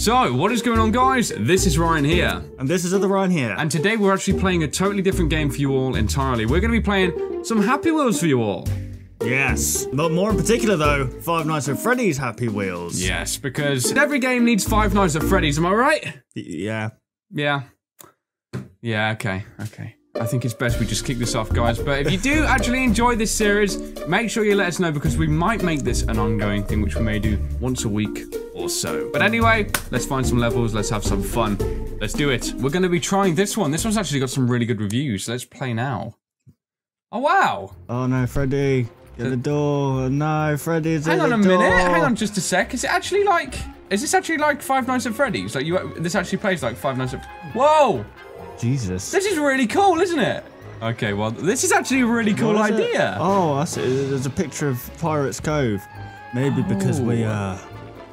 So, what is going on, guys? This is Ryan here. And this is other Ryan here. And today we're actually playing a totally different game for you all entirely. We're going to be playing some Happy Wheels for you all. Yes. But more in particular, though, Five Nights at Freddy's Happy Wheels. Yes, because every game needs Five Nights at Freddy's, am I right? Yeah, okay. I think it's best we just kick this off, guys. But if you do actually enjoy this series, make sure you let us know, because we might make this an ongoing thing, which we may do once a week or so. But anyway, let's find some levels. Let's have some fun. Let's do it. We're going to be trying this one. This one's actually got some really good reviews. Let's play now. Oh, wow. Oh, no, Freddy. Get the door. No, Freddy's at the door. Hang on a minute. Hang on just a sec. Is it actually like... Is this actually like Five Nights at Freddy's? Like, this actually plays like Five Nights at... Whoa! Jesus. This is really cool, isn't it? Okay, well, this is actually a really cool idea. Oh, I see. There's a picture of Pirates Cove. Maybe because we are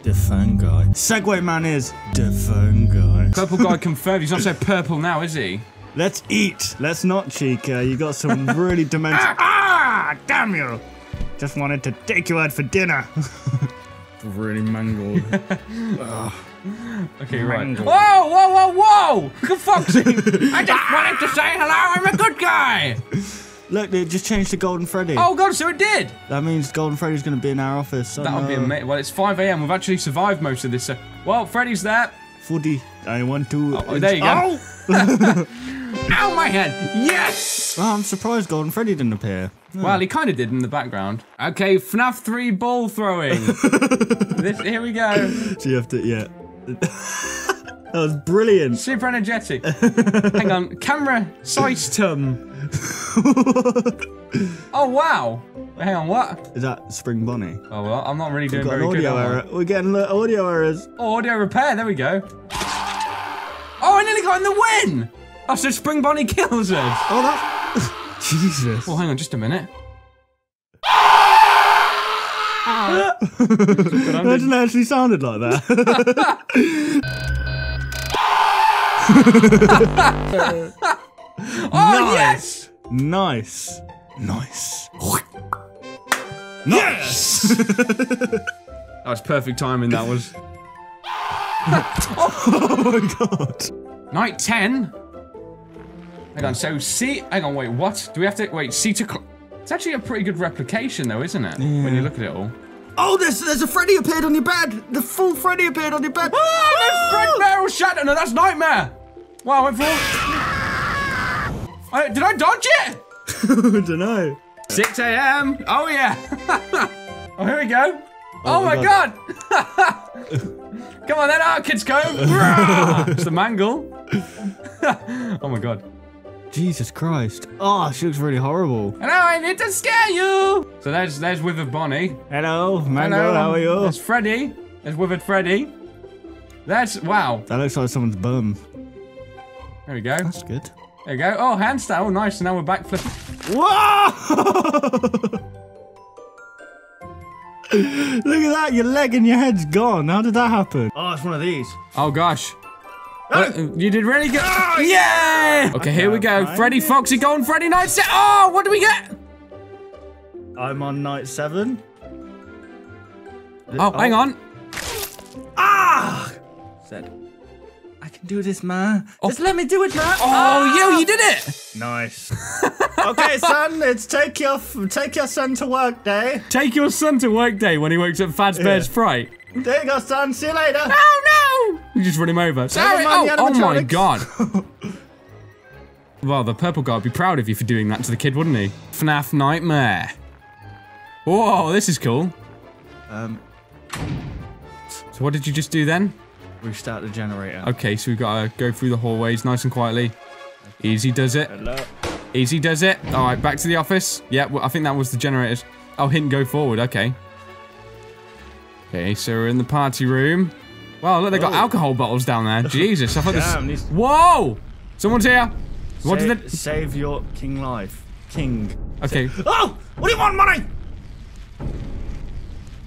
the phone guy. Segway man is the phone guy. Purple guy confirmed. He's not so purple now, is he? Let's eat. Let's not, Chica. You got some really demented. Ah! Damn you! Just wanted to take you out for dinner. Really mangled. Okay, right. Whoa, whoa, whoa, whoa! Look at Foxy! I just wanted to say hello, I'm a good guy! Look, they just changed to Golden Freddy. Oh, God, so it did! That means Golden Freddy's going to be in our office. That would be amazing. Well, it's 5 AM, we've actually survived most of this. So well, Freddy's there. Freddy, I want to... Oh, there you go. Oh! Ow, my head! Yes! Well, I'm surprised Golden Freddy didn't appear. No. Well, he kind of did in the background. Okay, FNAF 3 ball throwing. Here we go. So you have to, yeah. That was brilliant. Super energetic. Hang on, camera system. Oh wow! Hang on, what? Is that Spring Bonnie? Oh well, I'm not really doing very good. We've got an audio error. We're getting audio errors. Oh, audio repair. There we go. Oh, I nearly got in the win. Oh, so Spring Bonnie kills us. Oh, that. Jesus. Well, hang on just a minute. That didn't actually sounded like that. Oh, nice. Yes! Nice. Nice. Yes! That was perfect timing, that was. Oh my god. Night 10. Hang on, so C. Hang on, wait, what? Do we have to wait? C to. It's actually a pretty good replication, though, isn't it? Yeah. When you look at it all. Oh, there's a Freddy appeared on your bed. The full Freddy appeared on your bed. Oh, there's Fredbear or Shadow. No, that's Nightmare. Wow, I went for. Did I dodge it? I don't know. 6 AM. Oh yeah. Oh, here we go. Oh my God. Come on, then, our kids go. It's the mangle. Oh my God. Jesus Christ. Oh, she looks really horrible. Hello, I need to scare you! So there's Withered Bonnie. Hello, Mango, how are you? There's Freddy. There's Withered Freddy. That's, wow. That looks like someone's bum. There we go. That's good. There we go. Oh, handstand. Oh, nice. So now we're back flipping. Whoa! Look at that. Your leg and your head's gone. How did that happen? Oh, it's one of these. Oh, gosh. Oh. You did really good. Oh, yeah! Okay, here we go. Freddy, Foxy, Golden Freddy, Night 7. Oh, what do we get? I'm on Night 7. Oh, hang on. Ah! Said, I can do this, man. Oh. Just let me do it, man. Oh, yo, you did it. Nice. Okay, son, it's take your son to work day. Take your son to work day when he works at Fazbear's Fright. There you go, son. See you later. Oh, no. You just run him over. Sorry. Oh my god. Well, the purple guy would be proud of you for doing that to the kid, wouldn't he? FNAF Nightmare. Whoa, this is cool. So what did you just do then? Restart the generator. Okay, so we've got to go through the hallways nice and quietly. Easy does it. Hello. Easy does it. All right, back to the office. Yeah, well, I think that was the generators. Oh, hint go forward. Okay. Okay, so we're in the party room. Wow, look, they got alcohol bottles down there. Jesus, I thought this. Whoa! Someone's here! What did they. Save your king life. King. Okay. Oh! What do you want, money?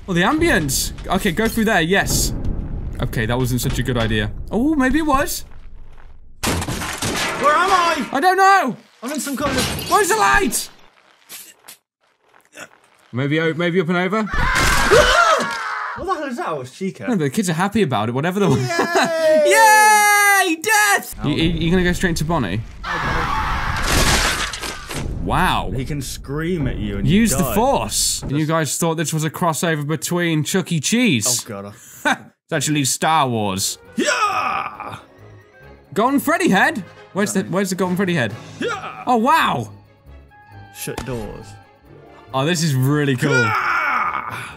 Oh, the ambience! Okay, go through there, yes. Okay, that wasn't such a good idea. Oh, maybe it was. Where am I? I don't know! I'm in some kind of. Where's the light? Maybe up and over? What the hell is that? It was Chica. No, the kids are happy about it, whatever the... Yay! Yay! Death! Oh. You're gonna go straight into Bonnie? Wow. He can scream at you and use the force. And you guys thought this was a crossover between Chuck e. Cheese. Oh god. It's actually Star Wars. Yeah! Golden Freddy head? Where's the Golden Freddy head? Yeah! Oh wow! Shut doors. Oh, this is really cool. Yeah!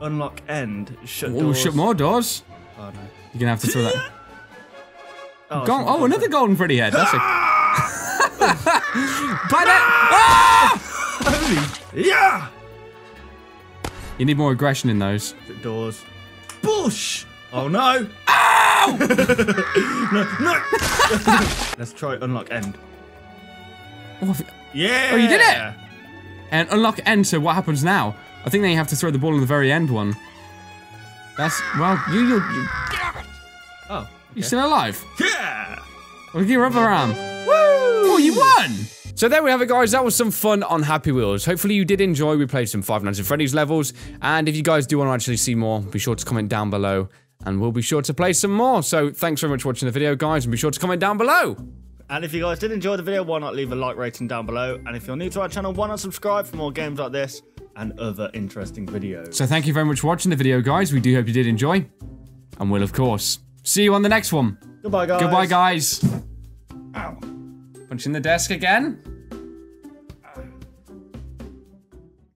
Unlock end. Shut doors. Oh, shut more doors. Oh no. You're gonna have to throw that. Oh, another Golden Freddy head. That's a By that! Ah! Yeah! You need more aggression in those. Doors. Bush! Oh no! Ow! No! Let's try unlock end. Oh, yeah! Oh, you did it! And unlock end, so what happens now? I think then you have to throw the ball in the very end one. That's. Well, you. Oh. Okay. You're still alive? Yeah! Well, give your other arm. Oh, you won! So there we have it, guys. That was some fun on Happy Wheels. Hopefully you did enjoy. We played some Five Nights at Freddy's levels. And if you guys do want to actually see more, be sure to comment down below. And we'll be sure to play some more. So thanks very much for watching the video, guys. And be sure to comment down below. And if you guys did enjoy the video, why not leave a like rating down below? And if you're new to our channel, why not subscribe for more games like this and other interesting videos? So thank you very much for watching the video, guys. We do hope you did enjoy. And we'll, of course, see you on the next one. Goodbye, guys. Goodbye, guys. Ow. Punching the desk again?